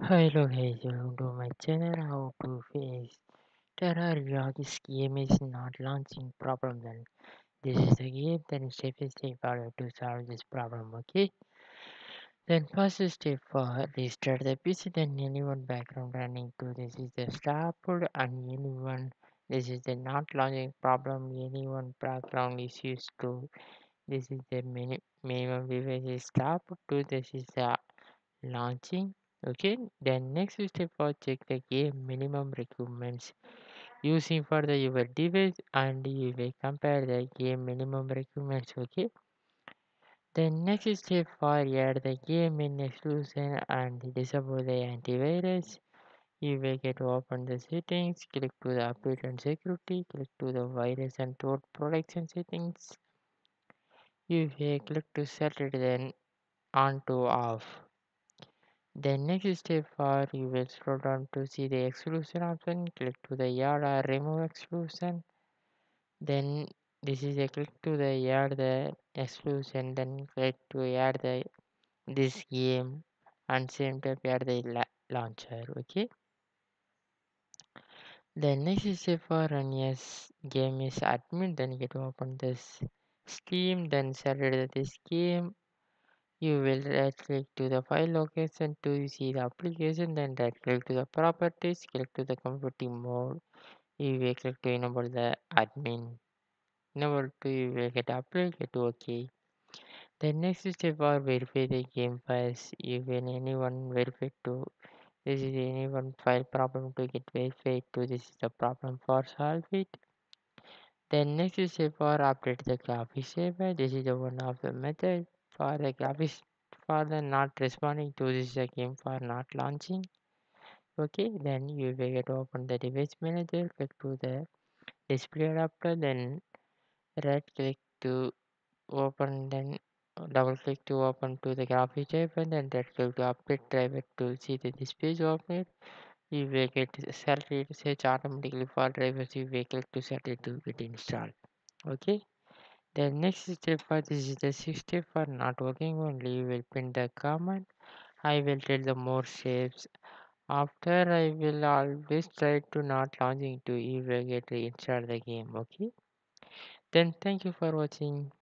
Hello guys, welcome to my channel. How to face Terraria. This game is not launching problem. Then this is the game. Then step by step to solve this problem. Okay. Then first step for restart the PC. Then anyone background running to this is the starboard and anyone this is the not launching problem. Anyone background issues to this is the minimum device stop to this is the launching. Okay, then next step for check the game minimum requirements using for the your device and you will compare the game minimum requirements. Okay, then next step for add the game in exclusion and disable the antivirus. You will get to open the settings, click to the update and security, click to the virus and threat protection settings. You will click to set it then on to off. Then next step for you will scroll down to see the exclusion option, click to the add or remove exclusion. Then this is a click to the add the exclusion, then click to add the this game and same type add the launcher. Okay. Then next step for run yes game is admin, then you get to open this Steam, then select this game. You will right click to the file location to see the application, then right click to the properties, click to the computing mode. You will click to enable the admin. Enable to you will get apply, get OK. The next step are verify the game files. You will anyone verify to this is anyone file problem to get verified to this is the problem for solve it. Then next step are update the graphics saver. This is the one of the method. For the graphics for the not responding to this game for not launching. Okay, then you will get to open the device manager, click to the display adapter, then right click to open, then double click to open to the graphics driver, then right click to update driver to see the display open. You will get set it search automatically for drivers. You will click to set it to get installed. Okay. The next step for this is the 6 step for not working only. You will print the comment. I will tell the more shapes. After I will always try to not launching to you will get to install the game. Okay. Then thank you for watching.